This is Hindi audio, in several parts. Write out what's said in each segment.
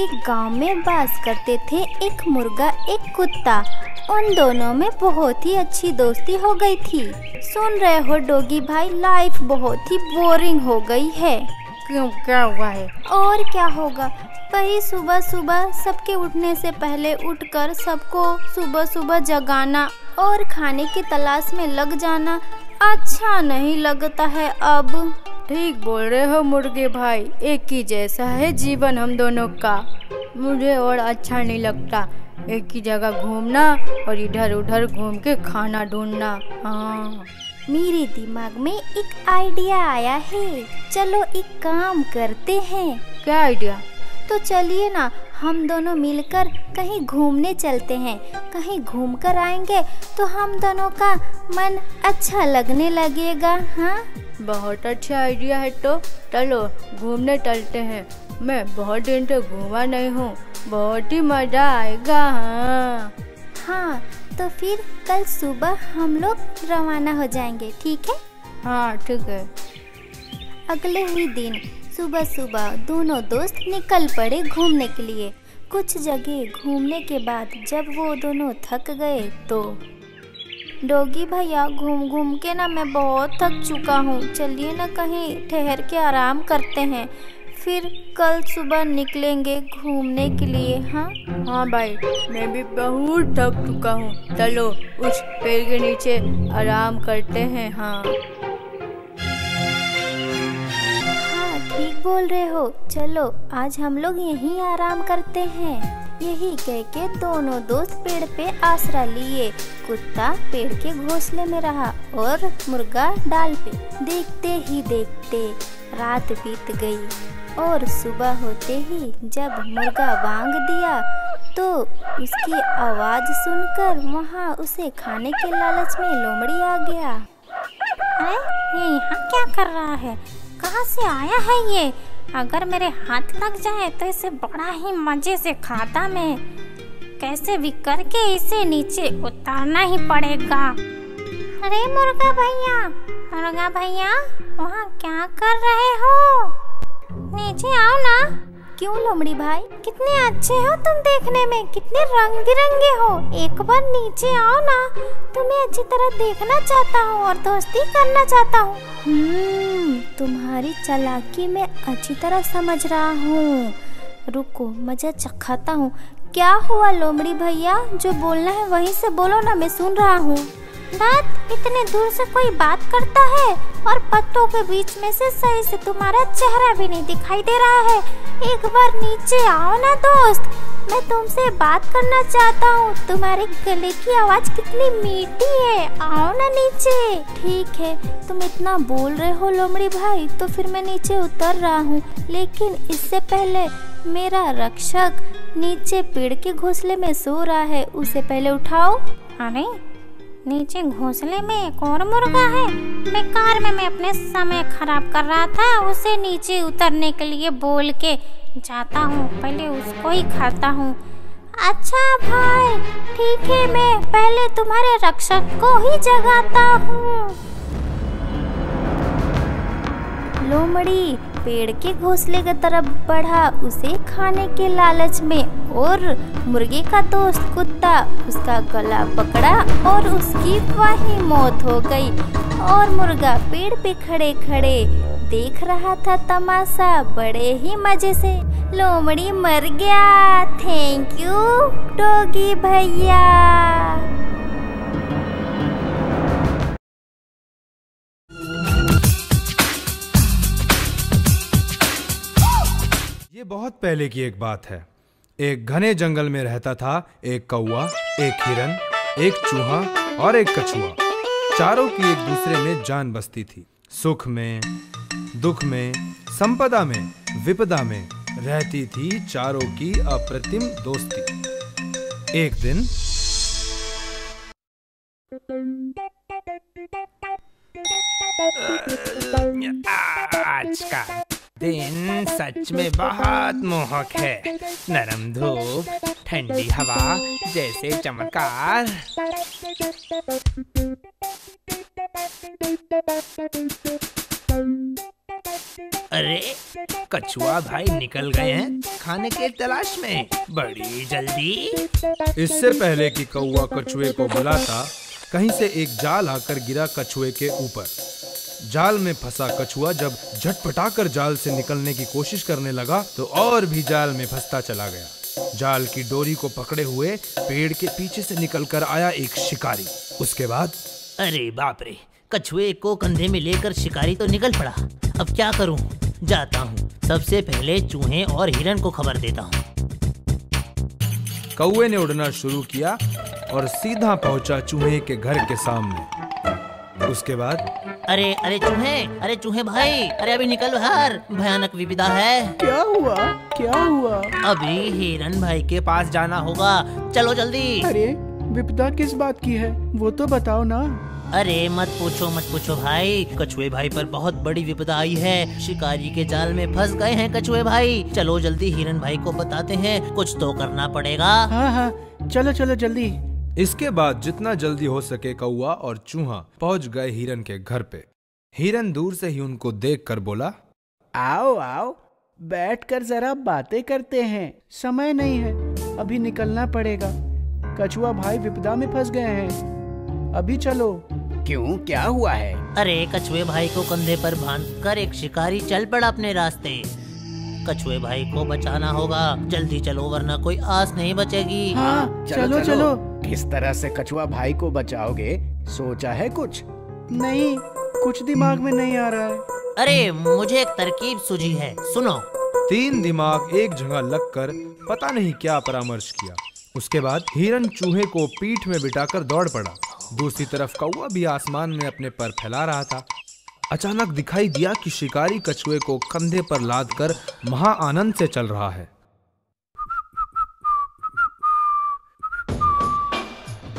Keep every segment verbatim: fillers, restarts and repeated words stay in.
एक गांव में वास करते थे एक मुर्गा एक कुत्ता। उन दोनों में बहुत ही अच्छी दोस्ती हो गई थी। सुन रहे हो डोगी भाई, लाइफ बहुत ही बोरिंग हो गई है। क्यों, क्या हुआ है? और क्या होगा, वही सुबह सुबह सबके उठने से पहले उठकर सबको सुबह सुबह जगाना और खाने की तलाश में लग जाना अच्छा नहीं लगता है। अब ठीक बोल रहे हो मुर्गे भाई, एक ही जैसा है जीवन हम दोनों का। मुझे और अच्छा नहीं लगता एक ही जगह घूमना और इधर उधर घूम के खाना ढूंढना। हाँ, मेरे दिमाग में एक आइडिया आया है, चलो एक काम करते हैं। क्या आइडिया? तो चलिए ना, हम दोनों मिलकर कहीं घूमने चलते हैं। कहीं घूमकर आएंगे तो हम दोनों का मन अच्छा लगने लगेगा। हाँ, बहुत अच्छा आइडिया है, तो चलो घूमने चलते हैं। मैं बहुत दिन से घूमा नहीं हूँ, बहुत ही मज़ा आएगा। हाँ हाँ, तो फिर कल सुबह हम लोग रवाना हो जाएंगे, ठीक है? हाँ ठीक है। अगले ही दिन सुबह सुबह दोनों दोस्त निकल पड़े घूमने के लिए। कुछ जगह घूमने के बाद जब वो दोनों थक गए तो डोगी भैया, घूम घूम के ना मैं बहुत थक चुका हूँ, चलिए ना कहीं ठहर के आराम करते हैं, फिर कल सुबह निकलेंगे घूमने के लिए। हाँ हाँ भाई, मैं भी बहुत थक चुका हूँ, चलो उस पेड़ के नीचे आराम करते हैं। हाँ ठीक बोल रहे हो, चलो आज हम लोग यहीं आराम करते हैं। यही कह के दोनों दोस्त पेड़ पे आसरा लिए। कुत्ता पेड़ के घोंसले में रहा और मुर्गा डाल पे। देखते ही देखते रात बीत गई और सुबह होते ही जब मुर्गा वांग दिया तो उसकी आवाज सुनकर वहाँ उसे खाने के लालच में लोमड़ी आ गया। अरे ये यहाँ क्या कर रहा है, कहाँ से आया है ये? अगर मेरे हाथ लग जाए तो इसे बड़ा ही मज़े से खाता मैं। कैसे भी करके इसे नीचे उतारना ही पड़ेगा। अरे मुर्गा भैया, मुर्गा भैया, वहाँ क्या कर रहे हो? नीचे आओ ना। क्यों लोमड़ी भाई, कितने अच्छे हो तुम, देखने में कितने रंग बिरंगे हो, एक बार नीचे आओ ना, तुम्हें अच्छी तरह देखना चाहता हूँ और दोस्ती करना चाहता हूँ। हम्म, तुम्हारी चालाकी मैं अच्छी तरह समझ रहा हूँ, रुको मजा चखाता हूँ। क्या हुआ लोमड़ी भैया, जो बोलना है वहीं से बोलो ना, मैं सुन रहा हूँ। बात इतने दूर से कोई बात करता है और पत्तों के बीच में से सही से तुम्हारा चेहरा भी नहीं दिखाई दे रहा है, एक बार नीचे आओ ना दोस्त, मैं तुमसे बात करना चाहता हूँ। तुम्हारे गले की आवाज़ कितनी मीठी है, आओ ना नीचे। ठीक है, तुम इतना बोल रहे हो लोमड़ी भाई तो फिर मैं नीचे उतर रहा हूँ, लेकिन इससे पहले मेरा रक्षक नीचे पेड़ के घोंसले में सो रहा है, उसे पहले उठाओ। अरे नीचे घोंसले में एक और मुर्गा है, बेकार में मैं अपने समय खराब कर रहा था, उसे नीचे उतरने के लिए बोल के जाता हूँ, पहले उसको ही खाता हूँ। अच्छा भाई ठीक है, मैं पहले तुम्हारे रक्षक को ही जगाता हूँ। लोमड़ी पेड़ के घोंसले की तरफ बढ़ा, उसे खाने के लालच में, और मुर्गे का दोस्त कुत्ता उसका गला पकड़ा और उसकी वहीं मौत हो गई। और मुर्गा पेड़ पे खड़े खड़े देख रहा था तमाशा बड़े ही मजे से। लोमड़ी मर गया, थैंक यू डोगी भैया। ये बहुत पहले की एक बात है, एक घने जंगल में रहता था एक कौवा, एक हिरन, एक चूहा और एक कछुआ। चारों की एक दूसरे में जान बसती थी। सुख में, दुख में, संपदा में, विपदा में रहती थी चारों की अप्रतिम दोस्ती। एक दिन आज का दिन सच में बहुत मोहक है, नरम धूप, ठंडी हवा जैसे चमत्कार। अरे कछुआ भाई निकल गए हैं खाने के तलाश में बड़ी जल्दी। इससे पहले कि कौआ कछुए को बुलाता, कहीं से एक जाल आकर गिरा कछुए के ऊपर। जाल में फंसा कछुआ जब झटपटाकर जाल से निकलने की कोशिश करने लगा तो और भी जाल में फंसता चला गया। जाल की डोरी को पकड़े हुए पेड़ के पीछे से निकलकर आया एक शिकारी। उसके बाद अरे बाप रे, कछुए को कंधे में लेकर शिकारी तो निकल पड़ा। अब क्या करूं? जाता हूं, सबसे पहले चूहे और हिरण को खबर देता हूं। कौए ने उड़ना शुरू किया और सीधा पहुंचा चूहे के घर के सामने। उसके बाद अरे अरे चूहे, अरे चूहे भाई, अरे अभी निकल बाहर, भयानक विपदा है। क्या हुआ क्या हुआ? अभी हिरण भाई के पास जाना होगा, चलो जल्दी। अरे विपदा किस बात की है वो तो बताओ ना। अरे मत पूछो मत पूछो भाई, कछुए भाई पर बहुत बड़ी विपदा आई है। शिकारी के जाल में फंस गए हैं कछुए भाई। चलो जल्दी हिरण भाई को बताते हैं, कुछ तो करना पड़ेगा। हाँ हाँ चलो चलो जल्दी। इसके बाद जितना जल्दी हो सके कौआ और चूहा पहुंच गए हिरण के घर पे। हिरण दूर से ही उनको देखकर बोला, आओ आओ बैठकर जरा बातें करते हैं। समय नहीं है, अभी निकलना पड़ेगा। कछुआ भाई विपदा में फंस गए हैं, अभी चलो। क्यों, क्या हुआ है? अरे कछुए भाई को कंधे पर बांधकर एक शिकारी चल पड़ा अपने रास्ते। कछुए भाई को बचाना होगा, जल्दी चलो वरना कोई आस नहीं बचेगी। हाँ, चलो, चलो, चलो चलो। किस तरह से कछुआ भाई को बचाओगे, सोचा है कुछ? नहीं, कुछ दिमाग में नहीं आ रहा है। अरे मुझे एक तरकीब सूझी है, सुनो। तीन दिमाग एक जगह लगकर पता नहीं क्या परामर्श किया। उसके बाद हिरण चूहे को पीठ में बिठाकर दौड़ पड़ा। दूसरी तरफ कौआ भी आसमान में अपने पर फैला रहा था। अचानक दिखाई दिया कि शिकारी कछुए को कंधे पर लाद कर महा आनंद से चल रहा है।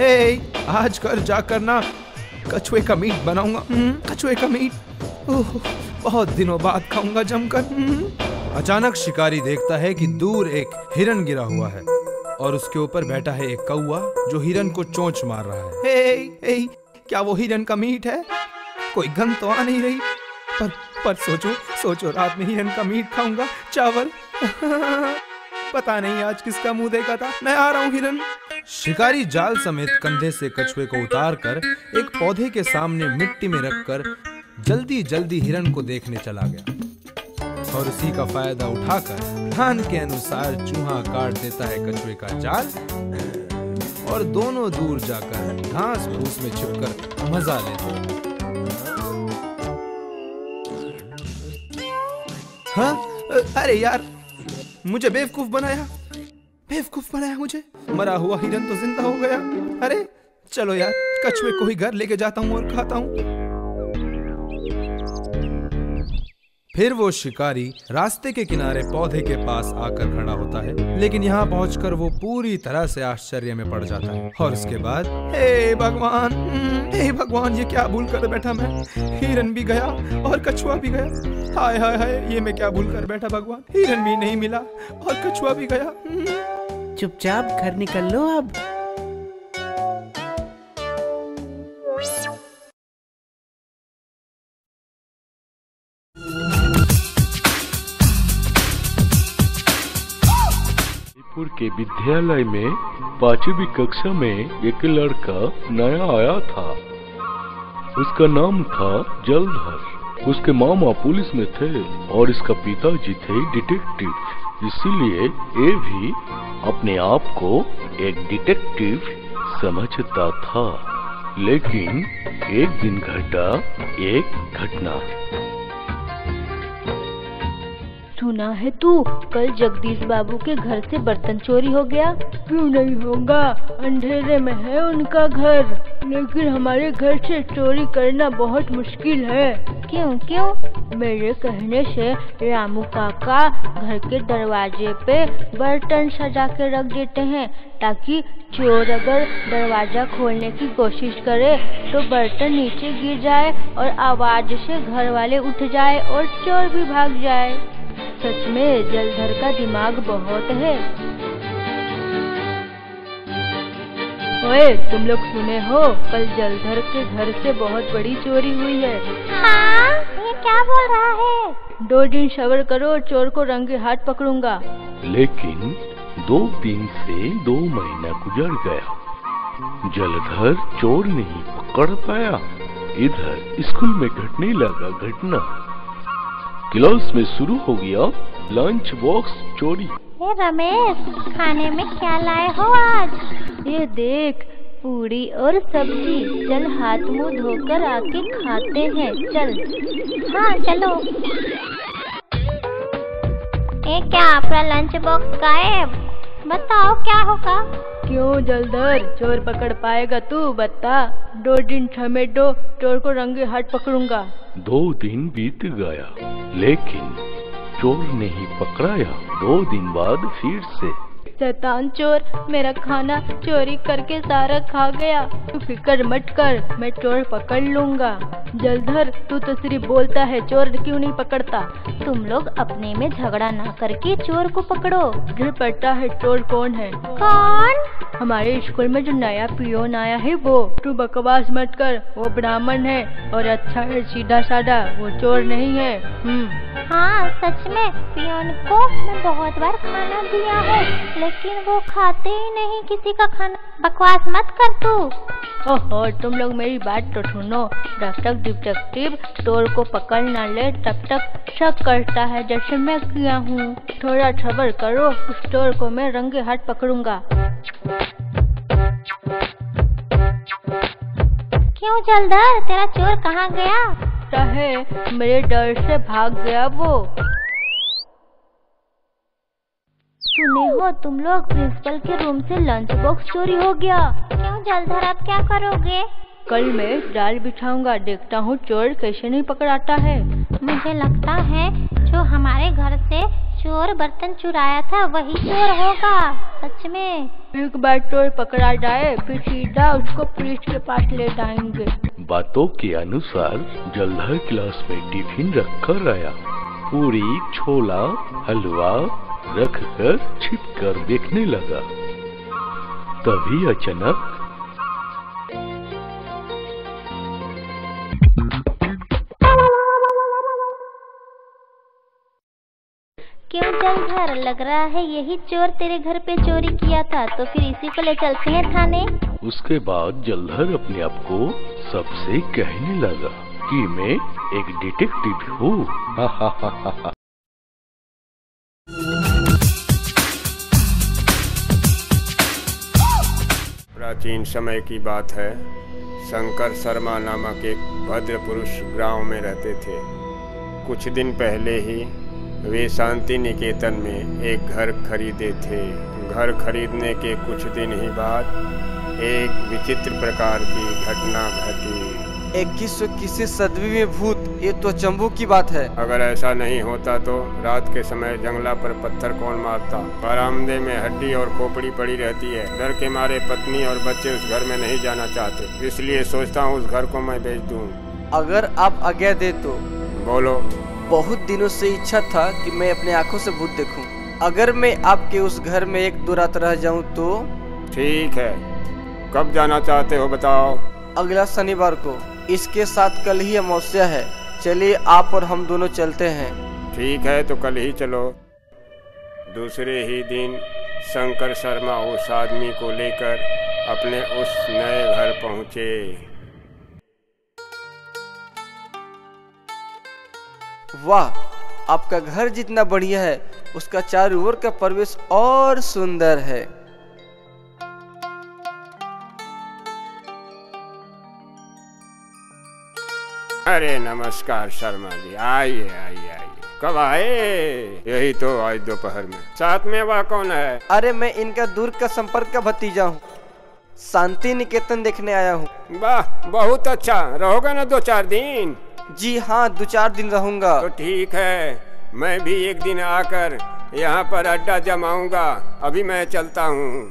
ए, आज घर जाकर ना कछुए का मीट बनाऊंगा। कछुए का मीट, ओह बहुत दिनों बाद खाऊंगा जमकर। अचानक शिकारी देखता है कि दूर एक हिरण गिरा हुआ है और उसके ऊपर बैठा है एक कौआ जो हिरन को चोंच मार रहा है। ए, ए, क्या वो हिरन का मीट है? कोई गंध तो आ नहीं रही, पर पर सोचो सोचो रात में हिरन का मीट खाऊंगा, चावल। पता नहीं आज किसका मुंह देखा था। मैं आ रहा हूँ हिरन। शिकारी जाल समेत कंधे से कछुए को उतार कर एक पौधे के सामने मिट्टी में रखकर जल्दी जल्दी हिरन को देखने चला गया और उसी का फायदा उठाकर प्लान के अनुसार चूहा काट देता है कछुए का जाल और दोनों दूर जाकर घास फूस में छिपकर मजा लेते हैं। हाँ? अरे यार, मुझे बेवकूफ बनाया, बेवकूफ बनाया मुझे। मरा हुआ हिरन तो जिंदा हो गया। अरे चलो यार, कछुए को ही घर लेके जाता हूँ और खाता हूँ। फिर वो शिकारी रास्ते के किनारे पौधे के पास आकर खड़ा होता है, लेकिन यहाँ पहुंचकर वो पूरी तरह से आश्चर्य में पड़ जाता है। और उसके बाद हे भगवान, हे भगवान, ये क्या भूल कर बैठा मैं। हिरन भी गया और कछुआ भी गया। हाय हाय हाय, ये मैं क्या भूल कर बैठा भगवान। हिरन भी नहीं मिला और कछुआ भी गया। चुपचाप घर निकल लो अब। के विद्यालय में पांचवी कक्षा में एक लड़का नया आया था। उसका नाम था जलधर। उसके मामा पुलिस में थे और इसका पिताजी थे डिटेक्टिव। इसीलिए ये भी अपने आप को एक डिटेक्टिव समझता था। लेकिन एक दिन घटा एक घटना। सुना है तू, कल जगदीश बाबू के घर से बर्तन चोरी हो गया। क्यों नहीं होगा, अंधेरे में है उनका घर। लेकिन हमारे घर से चोरी करना बहुत मुश्किल है। क्यों क्यों? मेरे कहने से रामू काका घर के दरवाजे पे बर्तन सजा के रख देते हैं ताकि चोर अगर दरवाजा खोलने की कोशिश करे तो बर्तन नीचे गिर जाए और आवाज से घर वाले उठ जाए और चोर भी भाग जाए। सच में जलधर का दिमाग बहुत है। ओए तुम लोग सुने हो, कल जलधर के घर से बहुत बड़ी चोरी हुई है। हाँ, ये क्या बोल रहा है? दो दिन सब्र करो और चोर को रंगे हाथ पकड़ूंगा। लेकिन दो दिन से दो महीना गुजर गया, जलधर चोर नहीं पकड़ पाया। इधर स्कूल में घटने लगा घटना, क्लास में शुरू हो गया लंच बॉक्स चोरी। हे रमेश, खाने में क्या लाए हो आज? ये देख, पूरी और सब्जी। चल हाथ मुंह धोकर आके खाते हैं। चल। हाँ चलो। ए क्या आपका लंच बॉक्स गायब? बताओ क्या होगा? क्यों जलधर, चोर पकड़ पाएगा तू? बता। दो दिन समेट दो, चोर को रंगे हाथ पकड़ूंगा। दो दिन बीत गया लेकिन चोर नहीं पकड़ाया। दो दिन बाद फिर से शैतान चोर मेरा खाना चोरी करके सारा खा गया। तू फिक्र मत कर, मैं चोर पकड़ लूँगा। जलधर तू तो सिर्फ बोलता है, चोर क्यों नहीं पकड़ता? तुम लोग अपने में झगड़ा ना करके चोर को पकड़ो। मुझे पता है चोर कौन है। कौन? हमारे स्कूल में जो नया पियोन आया है वो। तू बकवास मत कर, वो ब्राह्मण है और अच्छा है, सीधा साधा, वो चोर नहीं है। हाँ सच में, पियोन को मैं बहुत बार खाना दिया है लेकिन वो खाते ही नहीं किसी का खाना। बकवास मत कर तू। ओहो तुम लोग मेरी बात तो सुनो। जब तक डिटेक्टिव चोर को पकड़ ना ले तब तक शक करता है जैसे मैं किया हूँ। थोड़ा सब्र करो, उस चोर को मैं रंगे हाथ पकड़ूंगा। क्यों जलधर, तेरा चोर कहाँ गया? है मेरे डर से भाग गया वो। सुने हो तुम लोग, प्रिंसिपल के रूम से लंच बॉक्स चोरी हो गया। क्यों जलधर, आप क्या करोगे? कल मैं जाल बिछाऊंगा, देखता हूँ चोर कैसे नहीं पकड़ाता है। मुझे लगता है जो हमारे घर से चोर बर्तन चुराया था वही चोर होगा। सच में एक बार चोर पकड़ा जाए फिर सीधा उसको पुलिस के पास ले जाएंगे। बातों के अनुसार जलधर क्लास में टिफिन रख कर आया। पूरी छोला हलवा रख कर छिप कर देखने लगा। तभी अचानक क्यों जलधर, लग रहा है यही चोर तेरे घर पे चोरी किया था, तो फिर इसी को ले चलते हैं थाने। उसके बाद जलधर अपने आप को सबसे कहने लगा कि मैं एक डिटेक्टिव हूँ। हा हा हा हा। प्राचीन समय की बात है, शंकर शर्मा नामक एक भद्र पुरुष गांव में रहते थे। कुछ दिन पहले ही वे शांति निकेतन में एक घर खरीदे थे। घर खरीदने के कुछ दिन ही बाद एक विचित्र प्रकार की घटना घटी। इक्कीस सौ किसी सदवी में भूत, ये तो अचंभों की बात है। अगर ऐसा नहीं होता तो रात के समय जंगला पर पत्थर कौन मारता? बरामदे में हड्डी और खोपड़ी पड़ी रहती है। डर के मारे पत्नी और बच्चे उस घर में नहीं जाना चाहते, इसलिए सोचता हूँ उस घर को मैं बेच दूँ। अगर आप आज्ञा दे तो। बोलो। बहुत दिनों से इच्छा था कि मैं अपने आंखों से भूत देखूं। अगर मैं आपके उस घर में एक दो रात रह जाऊं तो? ठीक है, कब जाना चाहते हो बताओ? अगला शनिवार को, इसके साथ कल ही अमावस्या है। चलिए आप और हम दोनों चलते हैं। ठीक है तो कल ही चलो। दूसरे ही दिन शंकर शर्मा उस आदमी को लेकर अपने उस नए घर पहुँचे। वाह, आपका घर जितना बढ़िया है उसका चारों ओर का परिवेश और सुंदर है। अरे नमस्कार शर्मा जी, आइए आइए आइए। कब आए? यही तो आज दोपहर में। साथ में वह कौन है? अरे मैं इनका दूर का संपर्क का भतीजा हूँ, शांति निकेतन देखने आया हूँ। वाह बहुत अच्छा, रहोगा ना दो चार दिन? जी हाँ, दो चार दिन रहूंगा। तो ठीक है, मैं भी एक दिन आकर यहाँ पर अड्डा जमाऊंगा। अभी मैं चलता हूँ।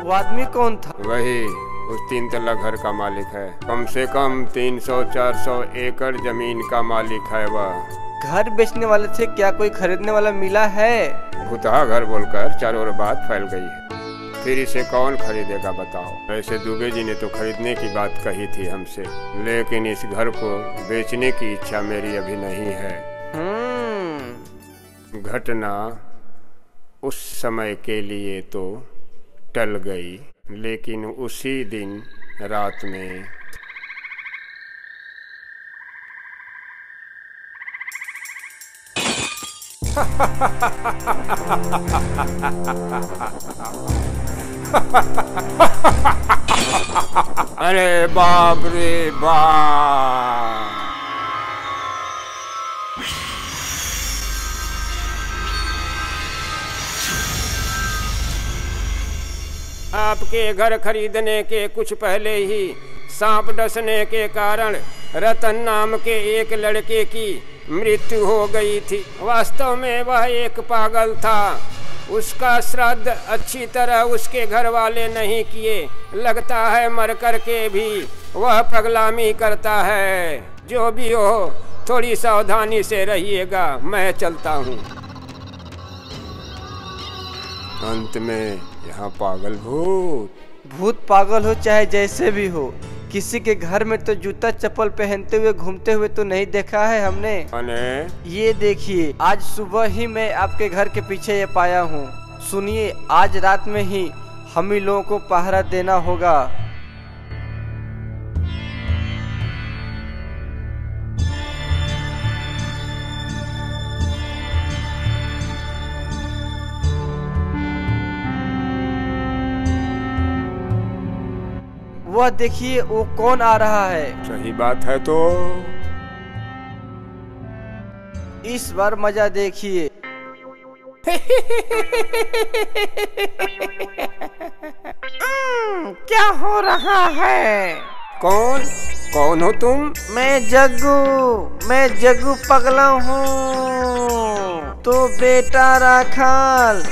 वो आदमी कौन था? वही उस तीन तला घर का मालिक है। कम से कम तीन सौ चार सौ एकड़ जमीन का मालिक है वह। घर बेचने वाले थे, क्या कोई खरीदने वाला मिला है? भुतहा घर बोलकर चारों ओर बात फैल गई है। फिर इसे कौन खरीदेगा बताओ। वैसे दुबे जी ने तो खरीदने की बात कही थी हमसे, लेकिन इस घर को बेचने की इच्छा मेरी अभी नहीं है। घटना उस समय के लिए तो टल गई, लेकिन उसी दिन रात में अरे बाप रे बाप, आपके घर खरीदने के कुछ पहले ही सांप डसने के कारण रतन नाम के एक लड़के की मृत्यु हो गई थी। वास्तव में वह एक पागल था। उसका श्राद्ध अच्छी तरह उसके घर वाले नहीं किए। लगता है मर कर के भी वह पगलामी करता है। जो भी हो, थोड़ी सावधानी से रहिएगा। मैं चलता हूँ। अंत में यहाँ पागल भूत भूत पागल हो चाहे जैसे भी हो, किसी के घर में तो जूता चप्पल पहनते हुए घूमते हुए तो नहीं देखा है हमने। ये देखिए, आज सुबह ही मैं आपके घर के पीछे ये पाया हूँ। सुनिए, आज रात में ही हम ही लोगों को पहरा देना होगा। वह देखिए, वो कौन आ रहा है। सही बात है, तो इस बार मजा देखिए। क्या हो रहा है? कौन कौन हो तुम? मैं जग्गू, मैं जग्गू पगला हूँ। तो बेटा राखाल,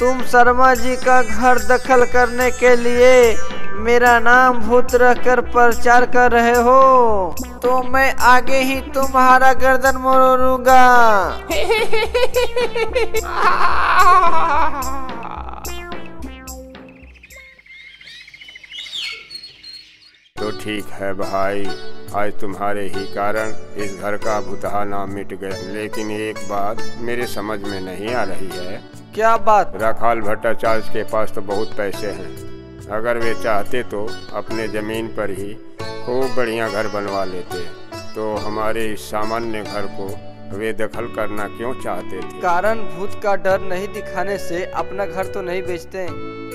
तुम शर्मा जी का घर दखल करने के लिए मेरा नाम भूत रख कर प्रचार कर रहे हो, तो मैं आगे ही तुम्हारा गर्दन मोड़ूंगा। तो ठीक है भाई, आज तुम्हारे ही कारण इस घर का भूतहाना मिट गया। लेकिन एक बात मेरे समझ में नहीं आ रही है। क्या बात? राखाल भट्टाचार्य के पास तो बहुत पैसे हैं। अगर वे चाहते तो अपने ज़मीन पर ही खूब बढ़िया घर बनवा लेते, तो हमारे इस सामान्य घर को वे दखल करना क्यों चाहते थे? कारण भूत का डर नहीं दिखाने से अपना घर तो नहीं बेचते।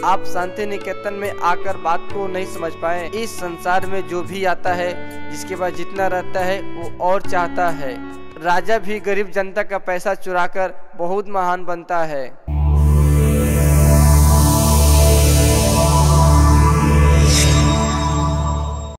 आप शांति निकेतन में आकर बात को नहीं समझ पाए। इस संसार में जो भी आता है, जिसके पास जितना रहता है वो और चाहता है। राजा भी गरीब जनता का पैसा चुराकर बहुत महान बनता है।